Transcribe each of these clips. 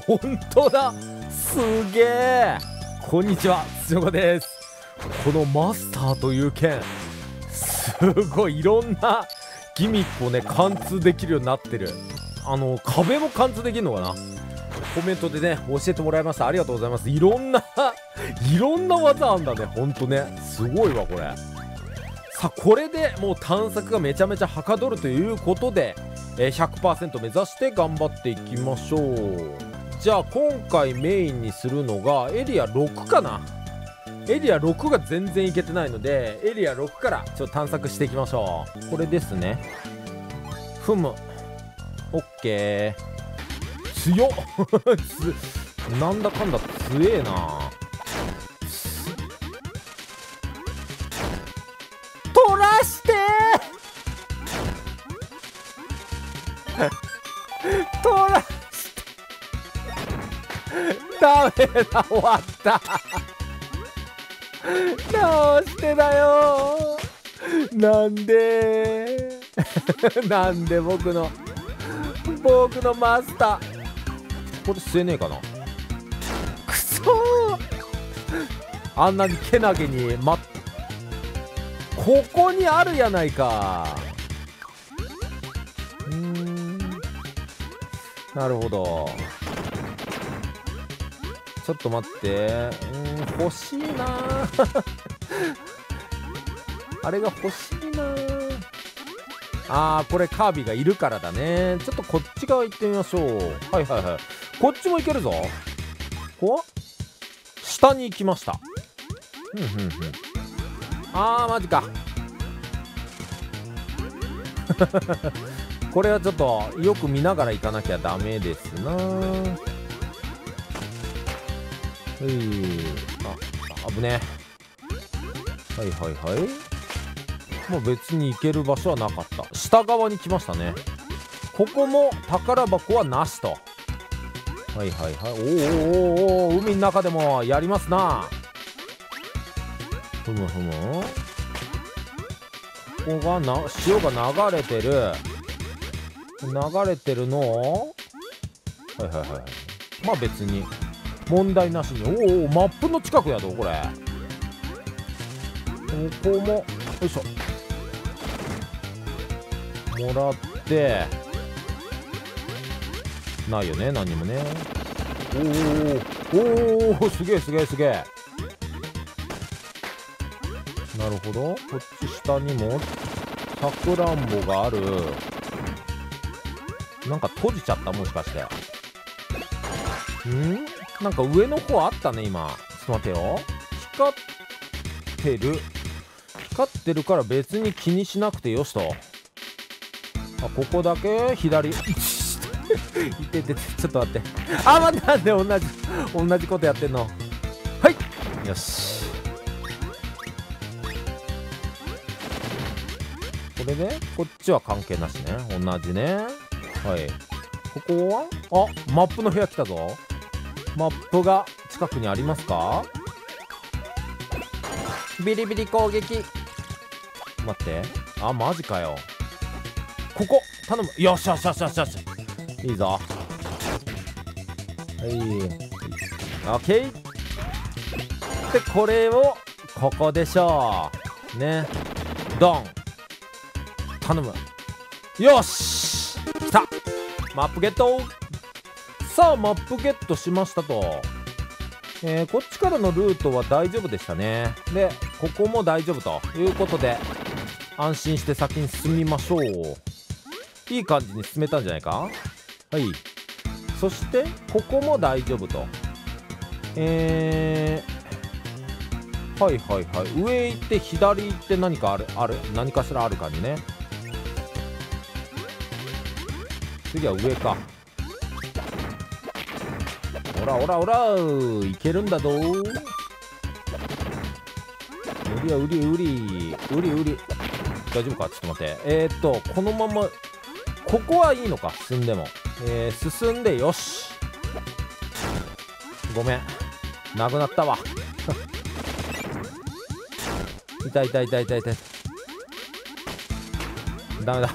ほんとだ、すげえ。こんにちは、つよこです。このマスターという剣、すごいいろんなギミックをね貫通できるようになってる。壁も貫通できるのかな。コメントでね教えてもらいました、ありがとうございます。いろんな技あんだね、ほんとね、すごいわこれ。さあこれでもう探索がめちゃめちゃはかどるということで、100% 目指して頑張っていきましょう。じゃあ今回メインにするのがエリア6かな。エリア6が全然いけてないので、エリア6からちょっと探索していきましょう。これですね。ふむ。オッケー。強っなんだかんだ強えな。取らして取らしてダメだ、終わったどうしてだよ、なんでなんで僕のマスター、これ吸えねえかな。くそー、あんなにけなげにここにあるやないか。なるほど、ちょっと待って、欲しいなあれが欲しいなあー、これカービィがいるからだね。ちょっとこっち側行ってみましょう。はいはいはい、こっちも行けるぞ。お、下に行きました。あーマジかこれはちょっとよく見ながら行かなきゃダメですな。あぶね。はいはいはい、もう別に行ける場所はなかった。下側に来ましたね。ここも宝箱はなしと。はいはいはい、おーおーおー、海の中でもやりますな。ふむふむ、ここが潮が流れてるのを、はいはいはい、まあ別に問題なしに。おお、マップの近くやぞこれ。ここもよいしょ、もらってないよね、何もね。おおおお、すげえすげえすげえ。なるほど、こっち下にもさくらんぼがある。なんか閉じちゃった、もしかして。ん、なんか上の方あったね今。ちょっと待てよ、光ってるから別に気にしなくてよしと。あ、ここだけ左いて、ちょっと待って、あ、待って、なんで同じことやってんの。はい、よし、これでこっちは関係なしね、同じね。はい、ここはあ、マップの部屋来たぞ。マップが近くにありますか。ビリビリ攻撃、待って、あ、マジかよ。ここ頼む、よしよしよしよしよし、いいぞ。はい、オッケー。でこれをここでしょうね。ドン、頼む、よし、来た、マップゲット。さあマップゲットしましたと。こっちからのルートは大丈夫でしたね。でここも大丈夫ということで、安心して先に進みましょう。いい感じに進めたんじゃないか。はい、そしてここも大丈夫と。はいはいはい、上行って左行って、何か何かしらある感じね。次は上か。おらおらおら、いけるんだぞ。うりゃうりうりうりうり、大丈夫か、ちょっと待って。このままここはいいのか、進んでも。進んで、よし、ごめん、なくなったわ痛い痛い痛い痛い痛い、ダメだ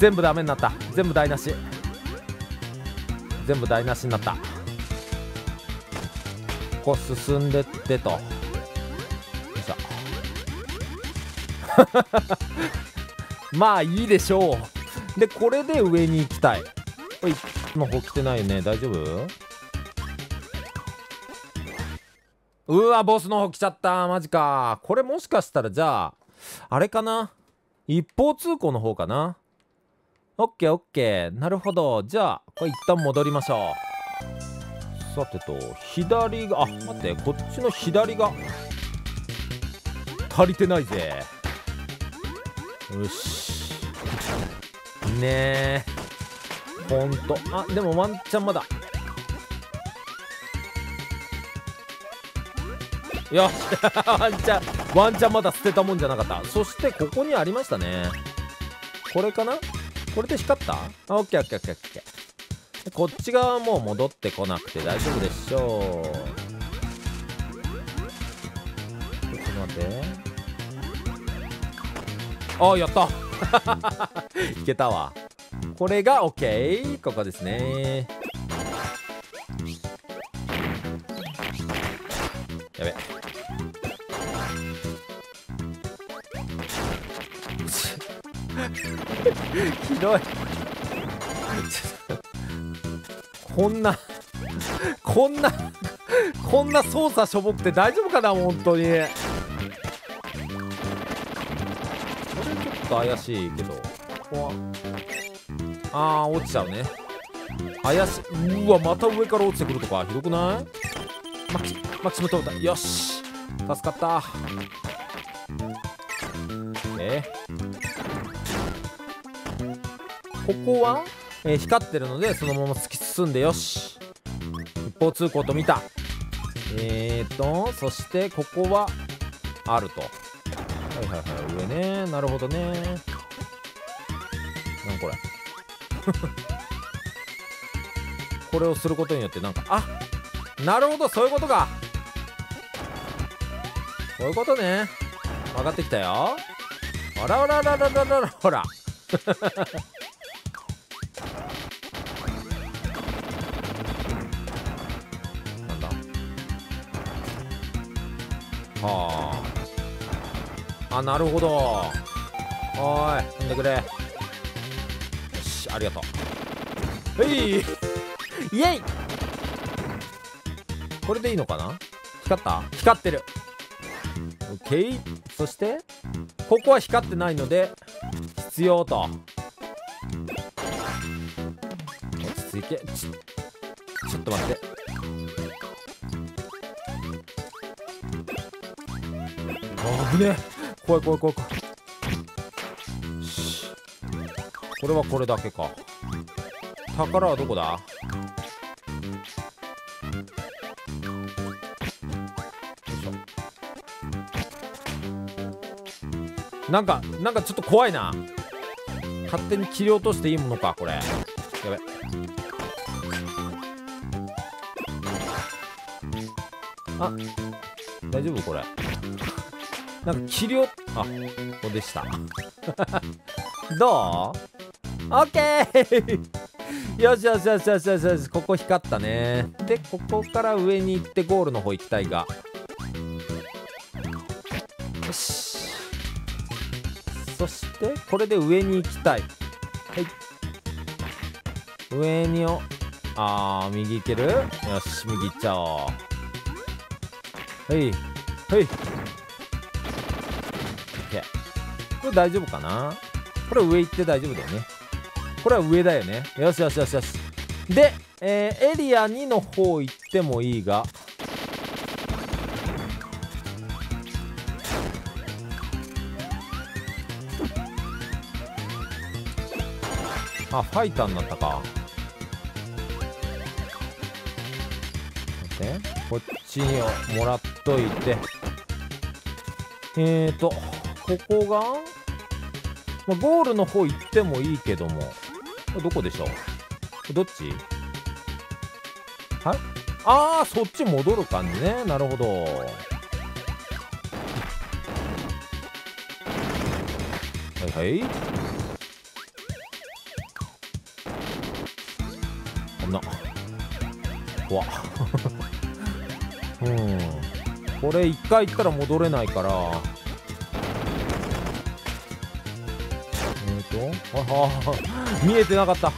全部ダメになった、全部台無し。全部台無しになった。ここ進んでってと、よいしょまあいいでしょう。でこれで上に行きたい。おい、の方来てないね、大丈夫？うわ、ボスの方来ちゃった。マジか。これもしかしたらじゃああれかな、一方通行の方かな。オッケーオッケー、なるほど。じゃあこれ一旦戻りましょう。さてと、左が、あ、待って、こっちの左が足りてないぜ。よしねえ、ほんと。あ、でもワンチャンまだ。よしワンチャンまだ捨てたもんじゃなかった。そしてここにありましたね。これかな、これで光った。あ、オッケーオッケーオッケーオッケー。こっち側はもう戻ってこなくて大丈夫でしょう。ちょっと待って。あ、やったいけたわ。これがオッケー、ここですね。やべひどいこんな操作しょぼくて大丈夫かな、本当に。これちょっと怪しいけど、ここはあー落ちちゃうね。怪しい。うわ、また上から落ちてくるとかひどくない？マキシム取れた。よし、助かった。ここは、光ってるのでそのまま突き進んで、よし、一方通行と見た。そしてここはあると。はいはいはい、上ね、なるほどね。なんこれこれをすることによってなんか、あ、なるほど、そういうことか。そういうことね、分かってきたよ。あらあらあらあらあらあら、ほらなんだ、はあ、あ、なるほど。おーい、飛んでくれ。よし、ありがとう。はいイエイ。これでいいのかな。光った？光ってる。オッケー。そしてここは光ってないので必要と。落ち着いて。ちょっと待って。あぶね。怖い。これはこれだけか。宝はどこだ？なんかちょっと怖いな。勝手に切り落としていいものか、これ。やべ。あ、大丈夫これ。なんか切り落と、あ、ここでしたどう？ OK よし、ここ光ったね。でここから上に行ってゴールの方行きたいが、よし。そしてこれで上に行きたい。はい、上にを、あー、右行ける？よし、右行っちゃおう。はい、オッケー。これ大丈夫かな？これ上行って大丈夫だよね。これは上だよね。よし。で、エリア2の方行ってもいいが、あ、ファイターになったか。待って、こっちをもらっといて。ここが、まあ、ゴールの方行ってもいいけども、どこでしょう？どっち？はい、ああ、そっち戻る感じね。なるほど。はい。怖っうん、これ一回行ったら戻れないから、見えてなかった。こ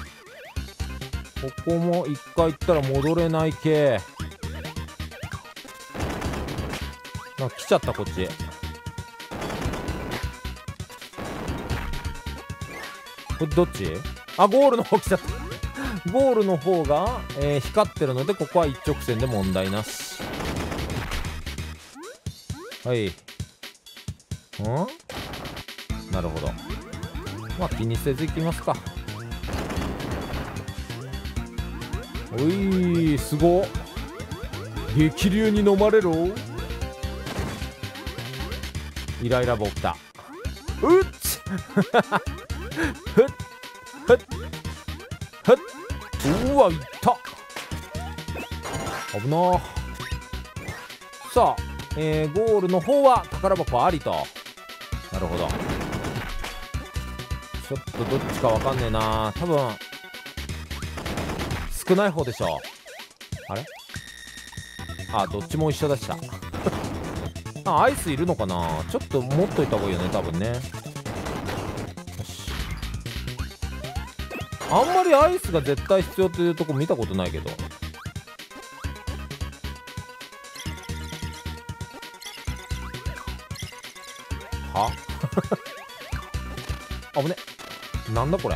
こも一回行ったら戻れない系。あ、来ちゃった、こっち。どっち？あ、ゴールの方来ちゃった。ゴールの方が、光ってるので、ここは一直線で問題なし。はい。うん？なるほど。まあ気にせず行きますか。おい、すごっ。激流に飲まれろ。イライラボ来た。うっちふっふっふっ、うわ、いった、危な。さあ、ゴールの方は宝箱ありと。なるほど。ちょっとどっちかわかんねえな。多分少ない方でしょ。あれ、あ、どっちも一緒でした。あ、アイスいるのかな。ちょっと持っといた方がいいよね、多分ね。よし、あんまりアイスが絶対必要っていうとこ見たことないけど。はあぶね、なんだこれ。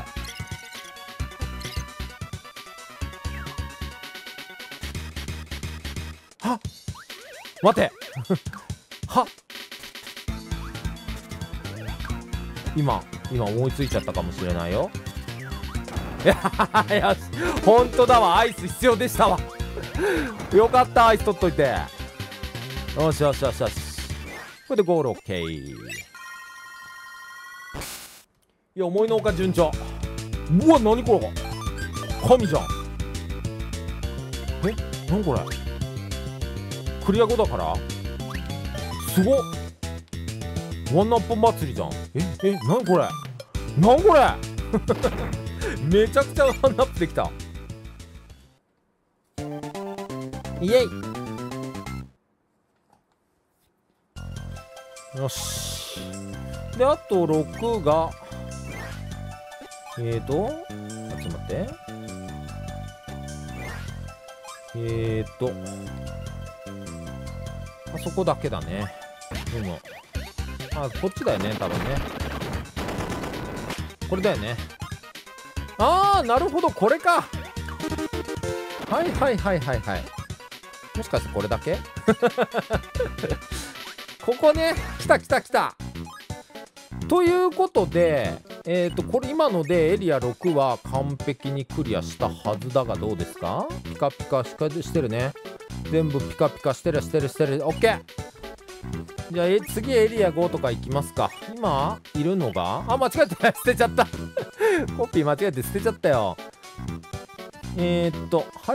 はっ、待てはっ、今思いついちゃったかもしれないよ。いや、ほんとだわ、アイス必要でしたわ。よかった、アイス取っといて。よしよしよしよし、これでゴール OK。 いや、思いのほか順調。うわ、何これ、神じゃん。え、何これ、クリア後だから、すごっ、ワンナップ祭りじゃん。え、なんこれ、なんこれめちゃくちゃワンナップできた。イエイ、よし。で、あと6がちょっと待って、あそこだけだね。でも、あ、こっちだよね、多分ね。これだよね。あー、なるほど、これか。はいはいはいはいはい。もしかしてこれだけここね、来た来た来た。ということで、これ今のでエリア6は完璧にクリアしたはずだが、どうですか？ピカピカしてるね。全部ピカピカしてるしてる。オッケー。じゃあ次エリア5とか行きますか。今いるのが、あ、間違えて捨てちゃったコピー間違えて捨てちゃったよ。はい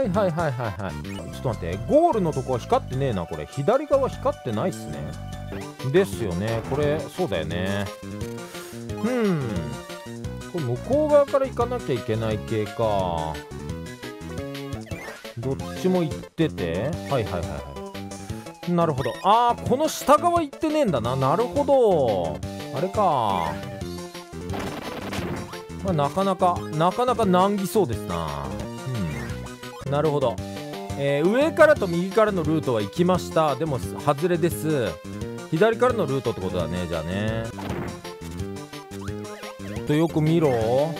はいはいはいはい。ちょっと待って、ゴールのとこは光ってねえな。これ左側光ってないっすね。ですよね、これ。そうだよね。これ向こう側から行かなきゃいけない系か。どっちも行ってて、はいはいはいはい。なるほど。あー、この下側行ってねえんだな。なるほど、あれか。まあ、なかなか難儀そうですな。なるほど。上からと右からのルートは行きました。でも外れです。左からのルートってことだね。じゃあね、とよく見ろ。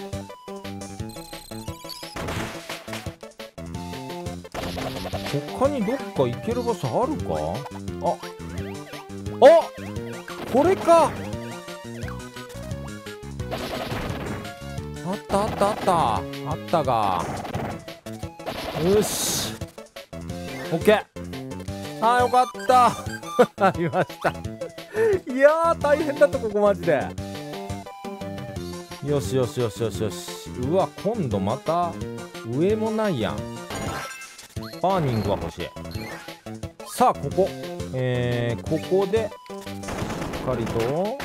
他にどっか行ける場所あるか。あ、これか。あったあったあったあったが、よし、 OK。 あー、よかったありましたいやー、大変だった、ここマジで。よしよしよしよしよし。うわ、今度また上もないやん。バーニングは欲しい。さあ、ここ、ここでしっかりと、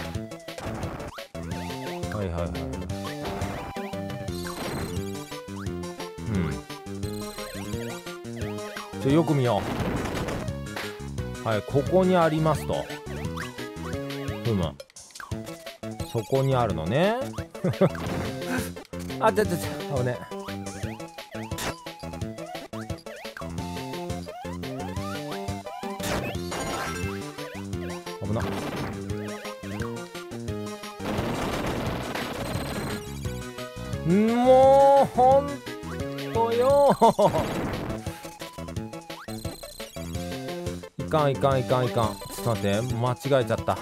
はいはいはい、ちょ、よく見よう。はい、ここにありますと。ふむ。そこにあるのね。あ、ちょちょちょ、危ね。危な。もうほんとよ。いかんいかんいかんいかん。ちょっと待って、間違えちゃった。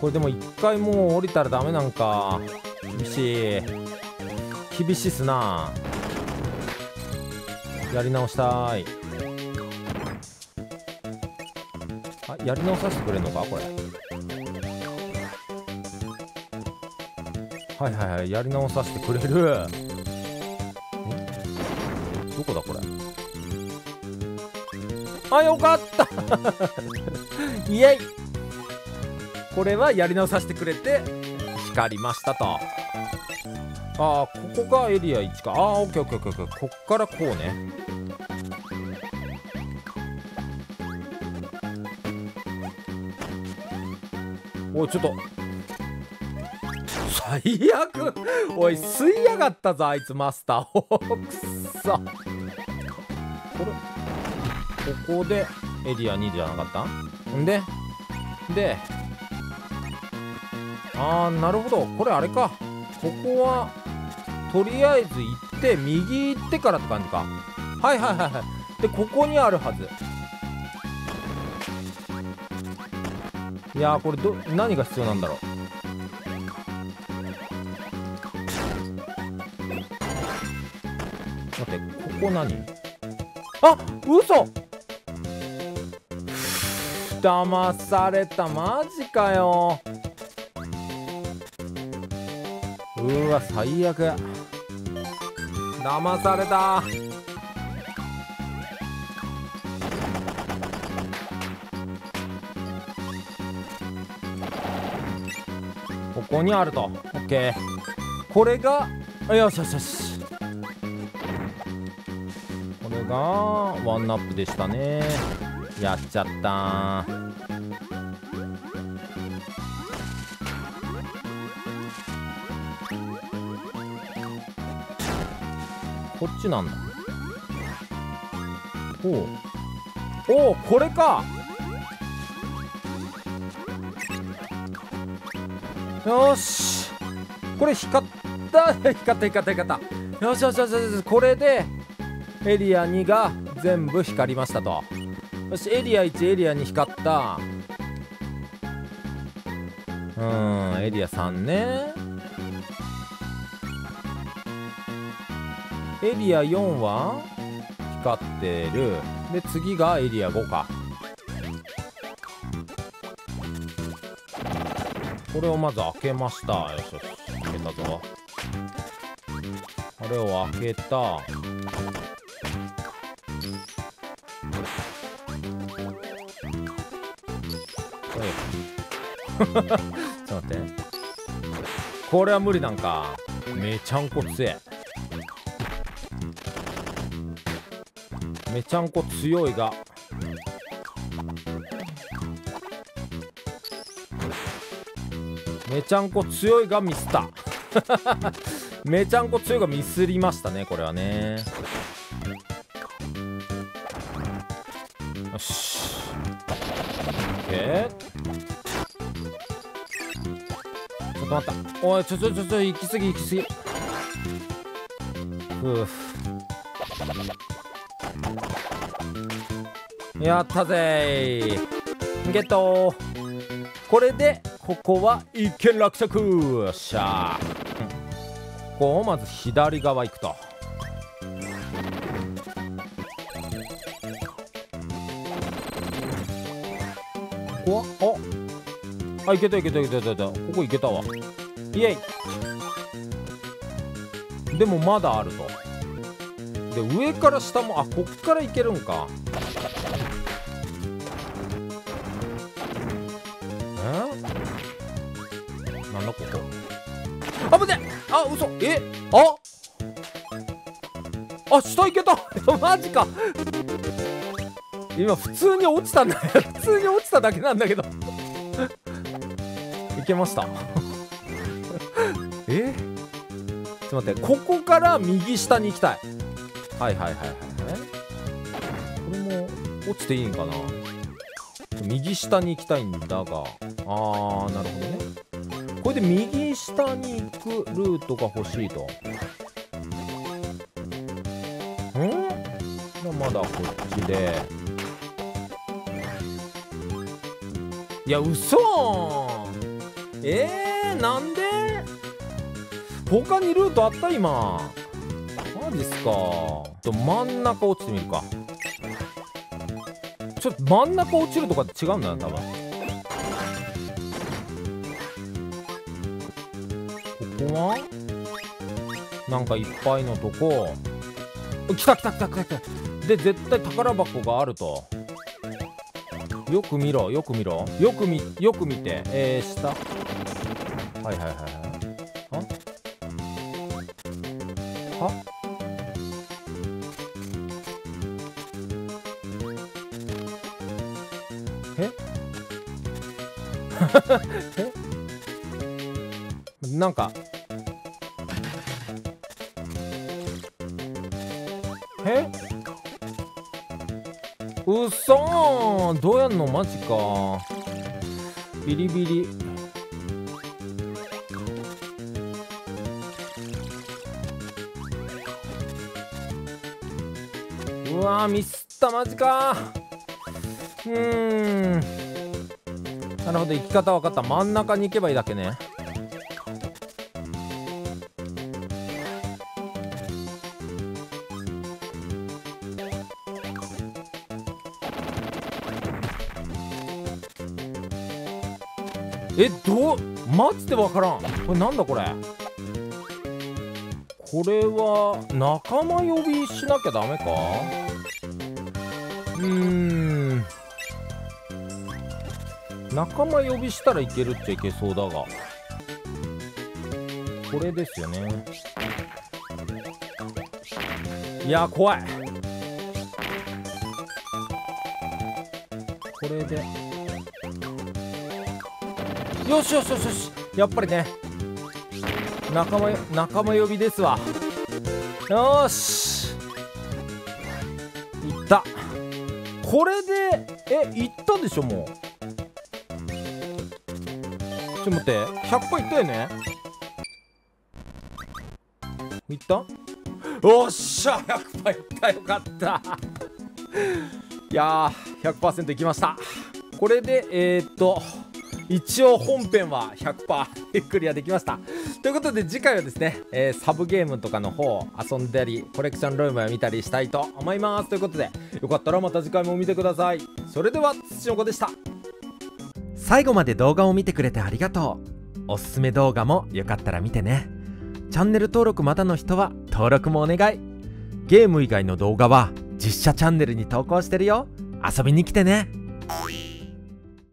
これでも一回もう降りたらダメなんか。厳しい、厳しいっすな。やり直したーい。あ、やり直させてくれるのかこれ。はいはいはい、やり直させてくれる。どこだこれ。あ、よかった。イエイ。これはやり直させてくれて光りましたと。あー、ここがエリア1か。あー、オッケーオッケーオッケー。こっからこうね。おい、ちょっと最悪。おい、吸いやがったぞあいつ、マスター。おー、くっそ。これ、ここでエリア2じゃなかった？んでで、あー、なるほど。これあれか。ここはとりあえず行って右行ってからって感じか。はいはいはいはい。で、ここにあるはず。いやー、これ何が必要なんだろう。待って、ここ何？あ、嘘。騙された。マジかよ。うわ、最悪。騙された。ここにあると。オッケー。これがよしよしよし。これがワンナップでしたね。やっちゃったー。こっちなんだ。おうおう、これか。よし、これ光った。光った。よしよしよしよし。これでエリア2が全部光りましたと。よし、エリア1エリア2光った。エリア3ね。エリア4は光ってる。で、次がエリア5か。これをまず開けました。よしよし、開けたぞ。これを開けた。ちょっと待って、これは無理なんか。めちゃんこ強え。めちゃんこ強いが、ミスった。めちゃんこ強いがミスりましたね、これはね。よし。ちょっと待った。おい、ちょ、行き過ぎ。やったぜー。ゲットー。これでここは一件落着。よっしゃー。ここをまず左側行くと。ここはあ、あ、いけた。ここいけたわ。イエイ。でもまだあると。で、上から下も、あ、こっからいけるんか。なんだここ。あぶね。あ、嘘。え、あ、あ、下いけたマジか今普通に落ちたんだよ普通に落ちただけなんだけどいけましたちょっと待って、ここから右下に行きたい。はいはいはいはい。これも落ちていいんかな。右下に行きたいんだが、なるほどね。これで右下に行くルートが欲しいと。まだこっちで。いや、嘘ー。なんで他にルートあった今。マジっすか。と真ん中落ちてみるか。ちょっと真ん中落ちるとかって違うんだよ多分。ここはなんかいっぱいのとこ。来た来た来た来た来た。で絶対宝箱があると。よく見ろよく見ろよく見て。下。はいはいはいはい。なんかうっそー、どうやんのマジか。ビリビリうわーミスったマジかー。なるほど、行き方分かった。真ん中に行けばいいだけね。マジで分からん。これなんだこれ。これは仲間呼びしなきゃダメか。仲間呼びしたらいけるっちゃいけそうだが、これですよね。いやー怖い。これでよしよしよしよし、やっぱりね、仲間呼びですわ。よしいった。これでいったでしょ。もうちょっと待って、100個いったよね。いった。おっしゃ、100個いった。よかったいやー 100% いきました。これで一応本編は 100% クリアできました。ということで次回はですね、サブゲームとかの方を遊んだりコレクションルームを見たりしたいと思います。ということでよかったらまた次回も見てください。それでは土の子でした。最後まで動画を見てくれてありがとう。おすすめ動画もよかったら見てね。チャンネル登録まだの人は登録もお願い。ゲーム以外の動画は実写チャンネルに投稿してるよ。遊びに来てね。